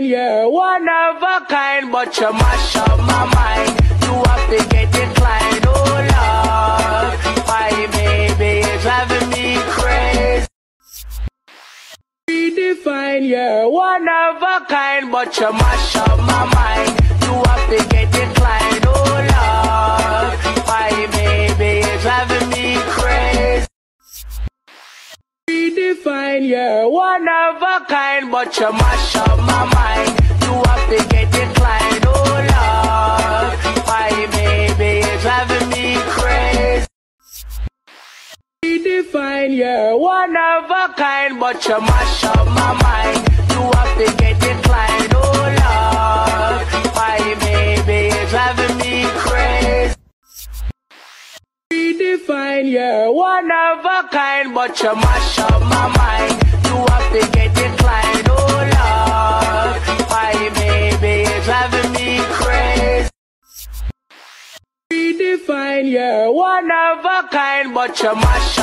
mind, you're one of a kind, but you mash up my mind. You have to get declined, oh Lord. My baby is driving me crazy. Redefine, you're one of a kind, but you mash up my mind. You have to get declined, oh Lord. My baby is driving me crazy. Redefine, you're one of a kind, but you mash up my mind. You have to get declined, oh Lord. My baby is driving me crazy. Redefine, you're one of a kind, but you mash up my mind. You have to get declined, oh Lord. My baby is driving me crazy. Redefine, you're one of a kind, but you mash up my mind. You have to get declined, oh Lord. My baby is driving me crazy. Redefine, you're one of a kind, but you mash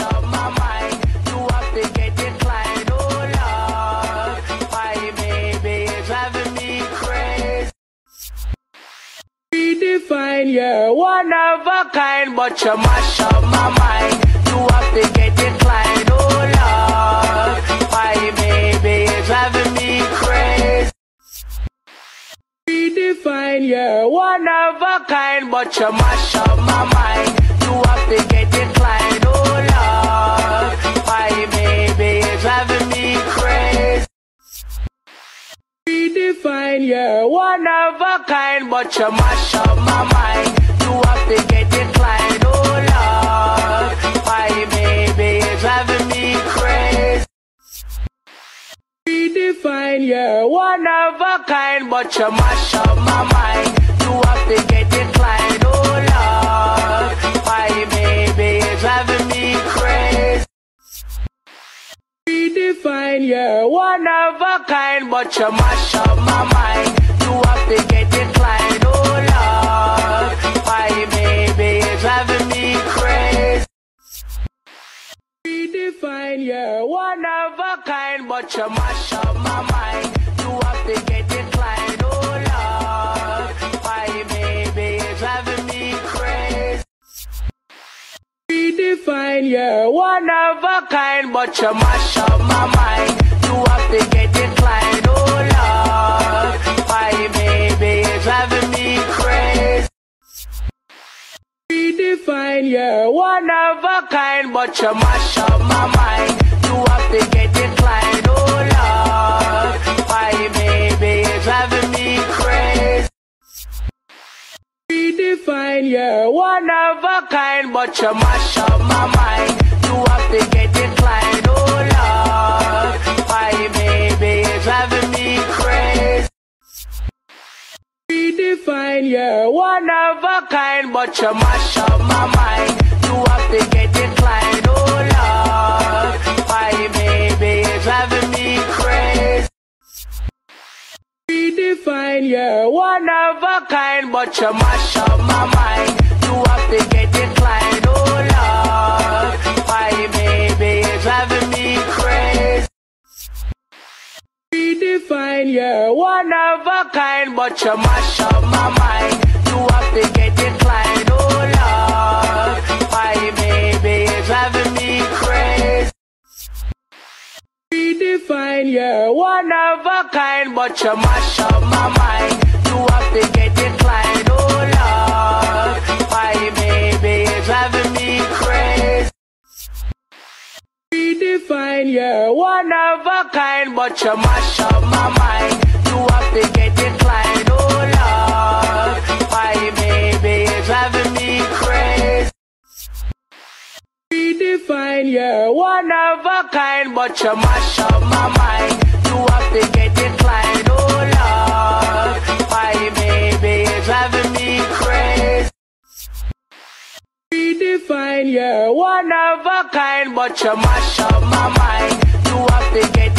up my mind. You have to get declined, oh Lord. My baby is driving me crazy. Redefine, you're one of a kind, but you mash up my mind. You have to get declined, oh Lord. My baby is driving me crazy. Redefine, you're one of a kind, but you mash up my mind. You have to get declined, oh Lord. My baby is driving me crazy. Redefine, you're one of a kind, but you mash up my mind. You have to get declined, oh Lord. My baby is driving me crazy. Redefine, you're one of a kind, but you mash up my mind. You have to get declined, oh Lord. My baby is driving me crazy. Redefine, you're one of a kind, but you mash up my mind. You have to get declined, oh Lord. My baby is driving me crazy. Redefine, you're one of a kind, but you mash up my mind. You have to get declined, oh Lord. My baby is driving me crazy. Redefine, you're one of a kind, but you mash up my mind. You have to get declined, oh Lord. My baby is driving me crazy. Redefine, you're one of a kind, but you mash up my mind. You have to get declined, oh Lord. My baby is driving me crazy. Redefine, you're one of a kind, but you mash up my mind. You have to get declined, oh Lord. My baby is driving me crazy. Redefine, you're one of a kind, but you mash up my mind. You have to get declined, oh Lord. My baby is driving me crazy. Redefine, you're one of a kind, but you mash up my mind. You have to get declined, oh Lord. My baby is driving me crazy. Redefine, you're one of a kind, but you mash up my mind. You have to get declined, oh Lord. My baby is driving me crazy. Redefine, you're one of a kind, but you mash up my mind. You have to get declined, oh Lord. My baby is driving me crazy. Redefine, you're one of a kind, but you mash up my mind. You have to get declined, oh Lord. My baby is driving me crazy. Redefine, you're one of a kind, but you mash up my mind. You have to get declined, oh Lord. My baby is driving me crazy. Redefine, you're one of a kind, but you mash up my mind. You have to get declined, oh Lord. My baby is driving me crazy. Redefine, you're one of a kind, but you mash up my mind. You have to get